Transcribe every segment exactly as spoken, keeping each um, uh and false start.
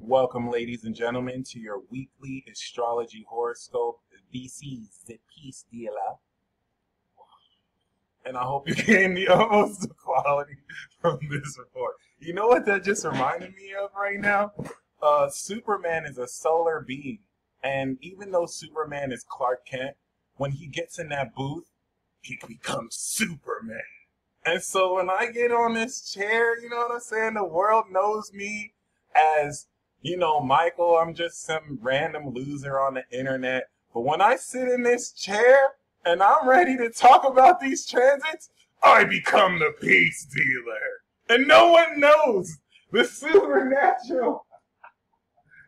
Welcome, ladies and gentlemen, to your weekly astrology horoscope. V C's The Peace Dealer. And I hope you gain the utmost quality from this report. You know what that just reminded me of right now? Uh, Superman is a solar being. And even though Superman is Clark Kent, when he gets in that booth, he becomes Superman. And so when I get on this chair, you know what I'm saying? The world knows me as, you know, Michael. I'm just some random loser on the internet. But when I sit in this chair and I'm ready to talk about these transits, I become the Peace Dealer. And no one knows the supernatural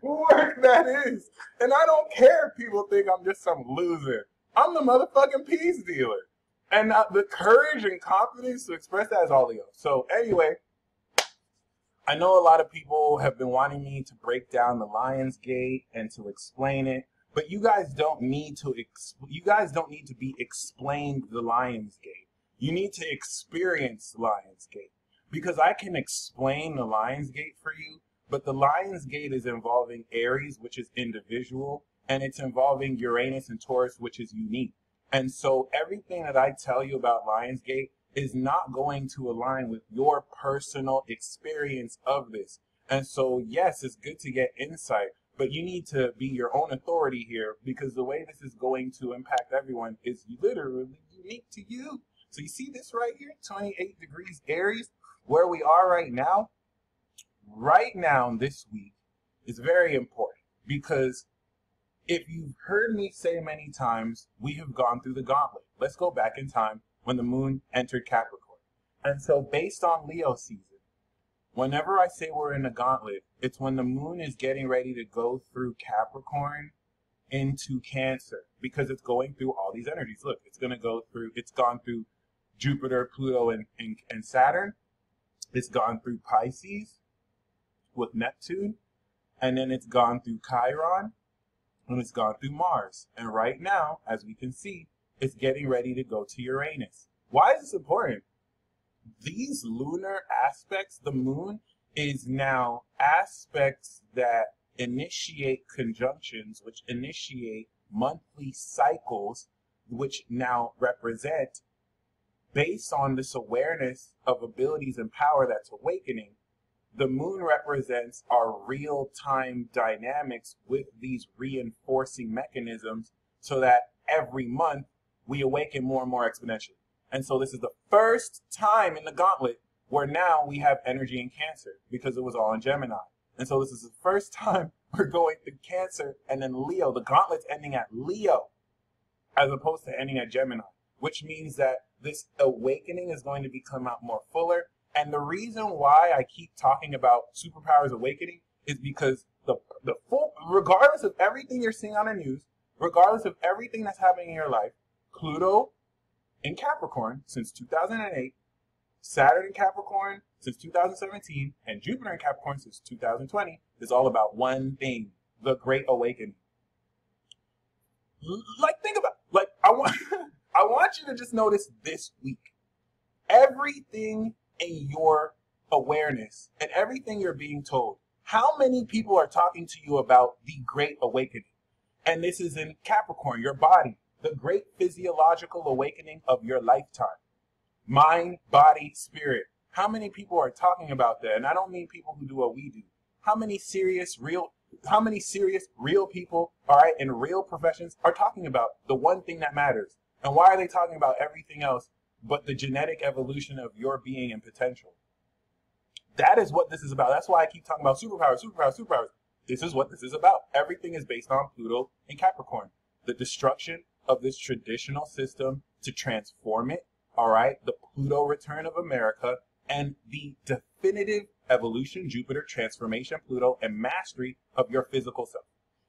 work that is. And I don't care if people think I'm just some loser. I'm the motherfucking Peace Dealer. And uh, the courage and confidence to express that is all Leo. So anyway, I know a lot of people have been wanting me to break down the Lion's Gate and to explain it, but you guys don't need to. Ex you guys don't need to be explained the Lion's Gate. You need to experience Lion's Gate, because I can explain the Lion's Gate for you, but the Lion's Gate is involving Aries, which is individual, and it's involving Uranus and Taurus, which is unique. And so everything that I tell you about Lion's Gate is not going to align with your personal experience of this. And so, yes, it's good to get insight, but you need to be your own authority here, because the way this is going to impact everyone is literally unique to you. So you see this right here, twenty-eight degrees Aries, where we are right now? Right now, this week, is very important, because if you've heard me say many times, we have gone through the gauntlet. Let's go back in time when the moon entered Capricorn. And so based on Leo season, whenever I say we're in the gauntlet, it's when the moon is getting ready to go through Capricorn into Cancer, because it's going through all these energies. Look, it's going to go through, it's gone through Jupiter, Pluto, and, and, and Saturn. It's gone through Pisces with Neptune, and then it's gone through Chiron. And it's gone through Mars. And right now, as we can see, it's getting ready to go to Uranus. Why is this important? These lunar aspects, the moon is now aspects that initiate conjunctions, which initiate monthly cycles, which now represent, based on this awareness of abilities and power that's awakening, the moon represents our real-time dynamics with these reinforcing mechanisms, so that every month we awaken more and more exponentially. And so this is the first time in the gauntlet where now we have energy in Cancer, because it was all in Gemini. And so this is the first time we're going through Cancer and then Leo. The gauntlet's ending at Leo as opposed to ending at Gemini, which means that this awakening is going to become out more fuller. And the reason why I keep talking about Superpowers Awakening is because the the full, regardless of everything you're seeing on the news, regardless of everything that's happening in your life, Pluto in Capricorn since two thousand eight, Saturn in Capricorn since two thousand seventeen, and Jupiter in Capricorn since two thousand twenty is all about one thing: the Great Awakening. Like, think about, like, I want, I want you to just notice this week, everything in your awareness and everything you're being told. How many people are talking to you about the Great Awakening? And this is in Capricorn, your body, the great physiological awakening of your lifetime. Mind, body, spirit. How many people are talking about that? And I don't mean people who do what we do. How many serious, real, how many serious, real people, all right, in real professions are talking about the one thing that matters? And why are they talking about everything else but the genetic evolution of your being and potential? That is what this is about. That's why I keep talking about superpowers, superpowers, superpowers. This is what this is about. Everything is based on Pluto and Capricorn. The destruction of this traditional system to transform it, all right? The Pluto return of America and the definitive evolution, Jupiter, transformation, Pluto, and mastery of your physical self.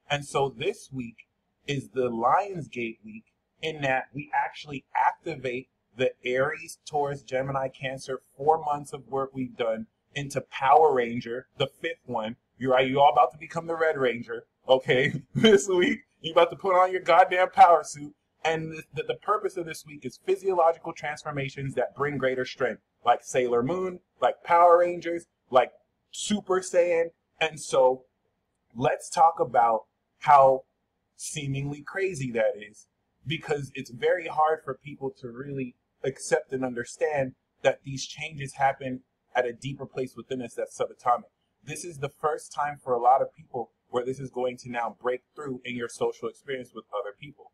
And so this week is the Lion's Gate week, in that we actually activate the Aries, Taurus, Gemini, Cancer, four months of work we've done into Power Ranger, the fifth one. You're right, you're all about to become the Red Ranger, okay? This week, you're about to put on your goddamn power suit. And the, the, the purpose of this week is physiological transformations that bring greater strength, like Sailor Moon, like Power Rangers, like Super Saiyan. And so let's talk about how seemingly crazy that is, because it's very hard for people to really accept and understand that these changes happen at a deeper place within us that's subatomic. This is the first time for a lot of people where this is going to now break through in your social experience with other people.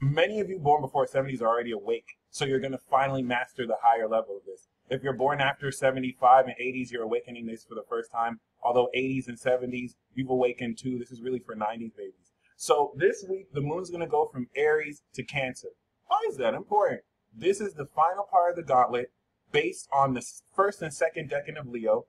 Many of you born before seventies are already awake, so you're going to finally master the higher level of this. If you're born after seventy-five and eighties, you're awakening this for the first time. Although eighties and seventies, you've awakened too. This is really for nineties babies. So this week, the moon's going to go from Aries to Cancer. Why is that important? This is the final part of the gauntlet based on the first and second decan of Leo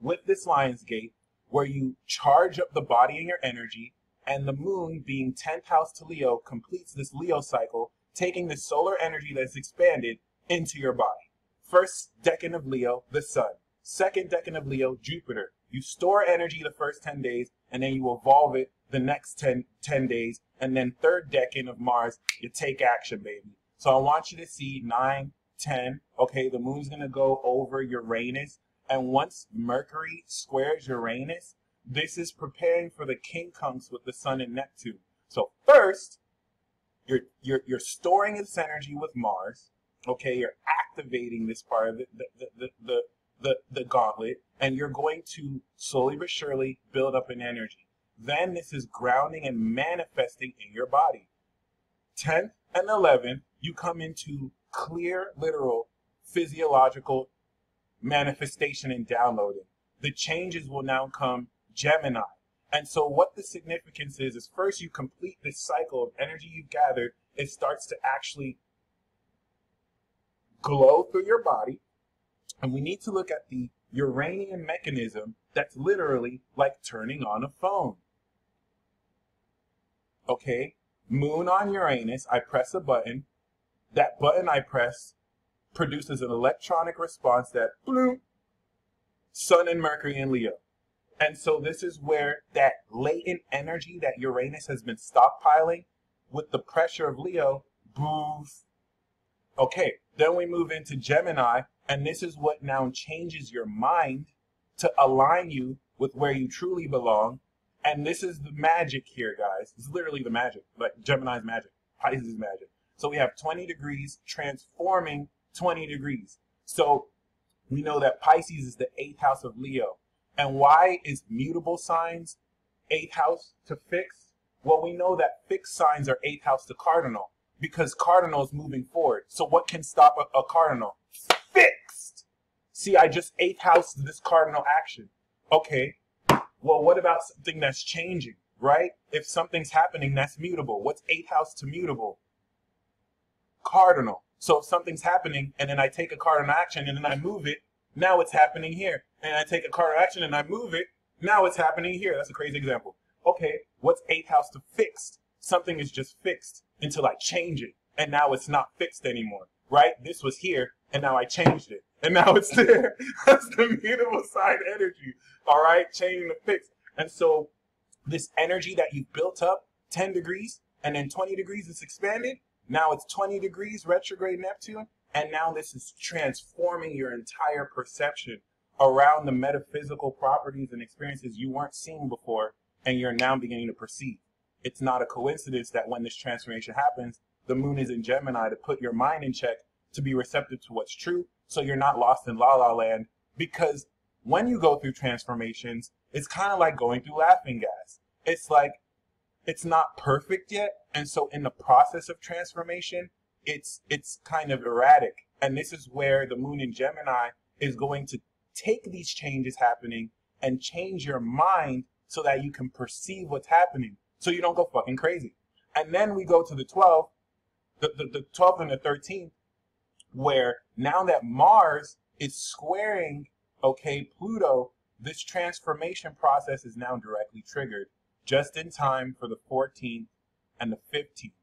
with this Lion's Gate, where you charge up the body and your energy, and the moon being tenth house to Leo completes this Leo cycle, taking the solar energy that's expanded into your body. First decan of Leo, the sun. Second decan of Leo, Jupiter. You store energy the first ten days, and then you evolve it the next ten, ten days. And then third decan of Mars, you take action, baby. So I want you to see nine, ten. Okay, the moon's going to go over Uranus. And once Mercury squares Uranus, this is preparing for the quincunx with the sun and Neptune. So first, you're, you're, you're storing this energy with Mars. Okay, you're activating this part of the the, the, the, the, the gauntlet, and you're going to slowly but surely build up an energy. Then this is grounding and manifesting in your body. tenth and eleventh, you come into clear, literal, physiological manifestation and downloading. The changes will now come Gemini. And so what the significance is, is first you complete this cycle of energy you've gathered. It starts to actually glow through your body, and we need to look at the Uranian mechanism that's literally like turning on a phone. Okay, moon on Uranus, I press a button. That button I press produces an electronic response that bloom, sun and Mercury in Leo. And so this is where that latent energy that Uranus has been stockpiling with the pressure of Leo moves. Okay, then we move into Gemini, and this is what now changes your mind to align you with where you truly belong. And this is the magic here, guys. This is literally the magic, like Gemini's magic, Pisces magic. So we have twenty degrees transforming twenty degrees. So we know that Pisces is the eighth house of Leo. And why is mutable signs eighth house to fixed? Well, we know that fixed signs are eighth house to cardinal, because cardinal is moving forward. So what can stop a, a cardinal? Fixed! See, I just eighth house this cardinal action. Okay, well, what about something that's changing, right? If something's happening, that's mutable. What's eighth house to mutable? Cardinal. So if something's happening, and then I take a cardinal action, and then I move it, now it's happening here. And I take a cardinal action, and I move it, now it's happening here. That's a crazy example. Okay, what's eighth house to fixed? Something is just fixed until I change it, and now it's not fixed anymore, right? This was here, and now I changed it, and now it's there. That's the mutable side energy, all right? Changing the fix. And so this energy that you built up, ten degrees, and then twenty degrees is expanded. Now it's twenty degrees retrograde Neptune, and now this is transforming your entire perception around the metaphysical properties and experiences you weren't seeing before, and you're now beginning to perceive. It's not a coincidence that when this transformation happens, the moon is in Gemini to put your mind in check, to be receptive to what's true, so you're not lost in la la land. Because when you go through transformations, it's kind of like going through laughing gas. It's like, it's not perfect yet. And so in the process of transformation, it's, it's kind of erratic. And this is where the moon in Gemini is going to take these changes happening and change your mind so that you can perceive what's happening, so you don't go fucking crazy. And then we go to the twelfth, the, the, the twelfth and the thirteenth, where now that Mars is squaring, okay, Pluto, this transformation process is now directly triggered just in time for the fourteenth and the fifteenth.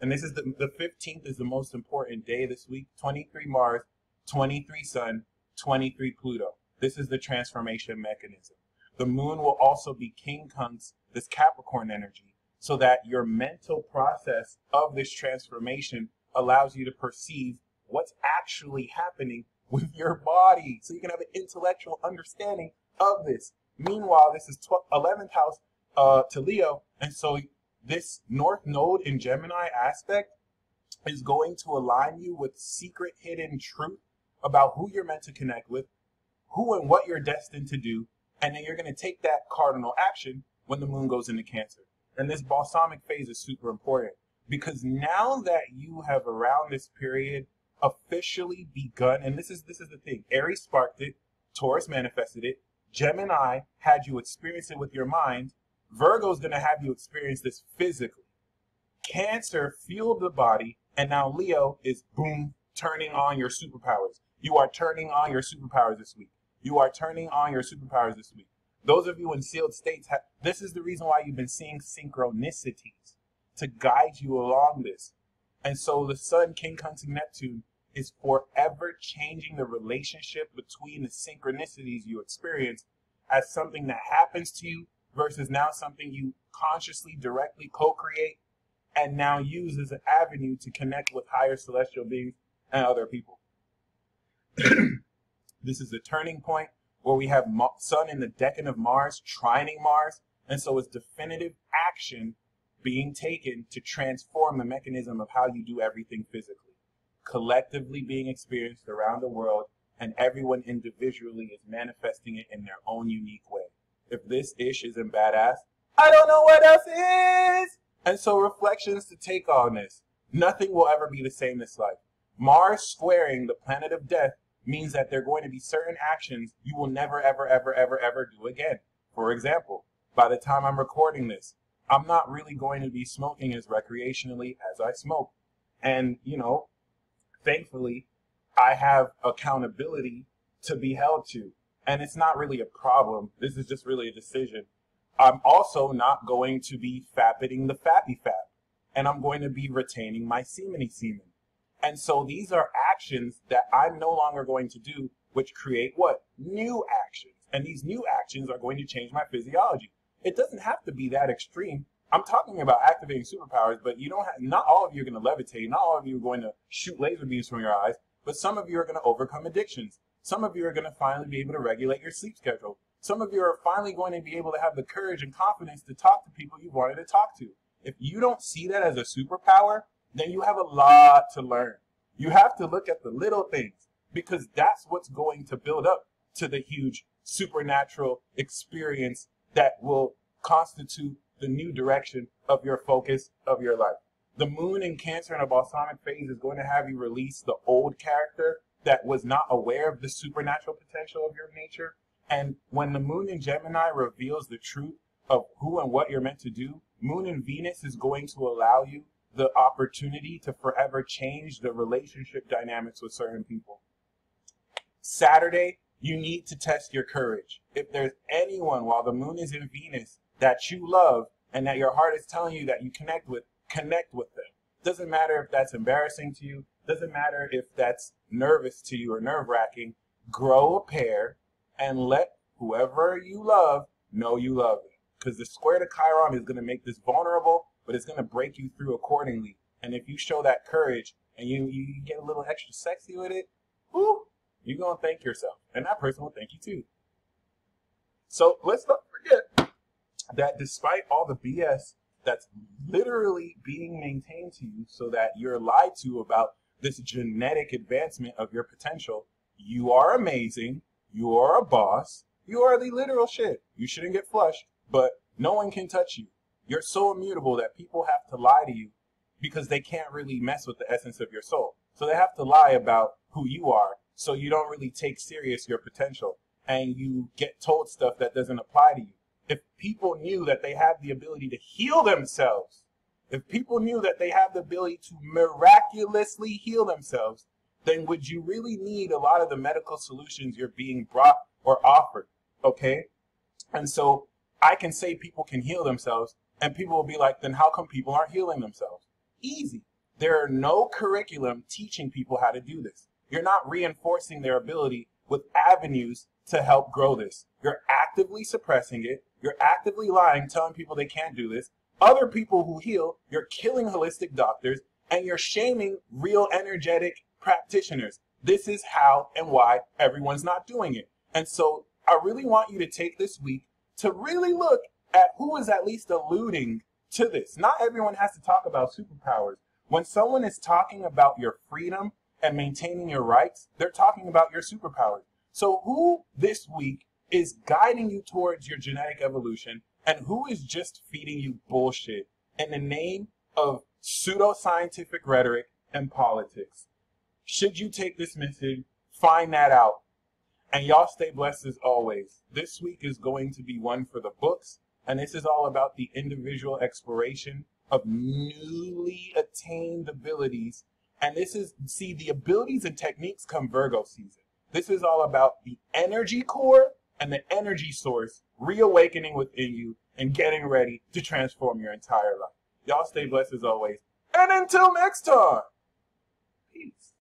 And this is the, the fifteenth is the most important day this week. twenty-three Mars, twenty-three Sun, twenty-three Pluto. This is the transformation mechanism. The moon will also be quincunx this Capricorn energy, so that your mental process of this transformation allows you to perceive what's actually happening with your body, so you can have an intellectual understanding of this. Meanwhile, this is eleventh house uh, to Leo. And so this North node in Gemini aspect is going to align you with secret hidden truth about who you're meant to connect with, who and what you're destined to do, and then you're going to take that cardinal action when the moon goes into Cancer. And this balsamic phase is super important, because now that you have around this period officially begun, and this is this is the thing, Aries sparked it, Taurus manifested it, Gemini had you experience it with your mind, Virgo's going to have you experience this physically, Cancer fueled the body, and now Leo is boom, turning on your superpowers. You are turning on your superpowers this week. You are turning on your superpowers this week. Those of you in sealed states, have, this is the reason why you've been seeing synchronicities to guide you along this. And so the sun conjuncting Neptune is forever changing the relationship between the synchronicities you experience as something that happens to you versus now something you consciously, directly co-create and now use as an avenue to connect with higher celestial beings and other people. This is the turning point where we have Sun in the decan of Mars, trining Mars, and so it's definitive action being taken to transform the mechanism of how you do everything physically, collectively being experienced around the world, and everyone individually is manifesting it in their own unique way. If this ish isn't badass, I don't know what else is! And so reflections to take on this. Nothing will ever be the same this life. Mars squaring the planet of death means that there are going to be certain actions you will never, ever, ever, ever, ever do again. For example, by the time I'm recording this, I'm not really going to be smoking as recreationally as I smoke. And, you know, thankfully, I have accountability to be held to. And it's not really a problem. This is just really a decision. I'm also not going to be fapping the fappy fap. And I'm going to be retaining my semeny semen. And so these are actions that I'm no longer going to do, which create what? New actions. And these new actions are going to change my physiology. It doesn't have to be that extreme. I'm talking about activating superpowers, but you don't have, not all of you are going to levitate. Not all of you are going to shoot laser beams from your eyes, but some of you are going to overcome addictions. Some of you are going to finally be able to regulate your sleep schedule. Some of you are finally going to be able to have the courage and confidence to talk to people you wanted to talk to. If you don't see that as a superpower, then you have a lot to learn. You have to look at the little things, because that's what's going to build up to the huge supernatural experience that will constitute the new direction of your focus of your life. The moon in Cancer in a balsamic phase is going to have you release the old character that was not aware of the supernatural potential of your nature. And when the moon in Gemini reveals the truth of who and what you're meant to do, moon in Venus is going to allow you the opportunity to forever change the relationship dynamics with certain people. Saturday, you need to test your courage. If there's anyone while the moon is in Venus that you love and that your heart is telling you that you connect with, connect with them. Doesn't matter if that's embarrassing to you. Doesn't matter if that's nervous to you or nerve-wracking. Grow a pair and let whoever you love know you love them. Because the square to Chiron is going to make this vulnerable, but it's going to break you through accordingly. And if you show that courage and you, you get a little extra sexy with it, whoo, you're going to thank yourself. And that person will thank you too. So let's not forget that despite all the B S that's literally being maintained to you so that you're lied to about this genetic advancement of your potential, you are amazing, you are a boss, you are the literal shit. You shouldn't get flushed, but no one can touch you. You're so immutable that people have to lie to you because they can't really mess with the essence of your soul. So they have to lie about who you are, so you don't really take serious your potential and you get told stuff that doesn't apply to you. If people knew that they have the ability to heal themselves, if people knew that they have the ability to miraculously heal themselves, then would you really need a lot of the medical solutions you're being brought or offered, okay? And so I can say people can heal themselves, and people will be like, then how come people aren't healing themselves? Easy. There are no curriculum teaching people how to do this. You're not reinforcing their ability with avenues to help grow this. You're actively suppressing it. You're actively lying, telling people they can't do this. Other people who heal, you're killing holistic doctors, and you're shaming real energetic practitioners. This is how and why everyone's not doing it. And so I really want you to take this week to really look at who is at least alluding to this. Not everyone has to talk about superpowers. When someone is talking about your freedom and maintaining your rights, they're talking about your superpowers. So who this week is guiding you towards your genetic evolution, and who is just feeding you bullshit in the name of pseudo-scientific rhetoric and politics? Should you take this message, find that out. And y'all stay blessed as always. This week is going to be one for the books, and this is all about the individual exploration of newly attained abilities. And this is, see, the abilities and techniques come Virgo season. This is all about the energy core and the energy source reawakening within you and getting ready to transform your entire life. Y'all stay blessed as always. And until next time, peace.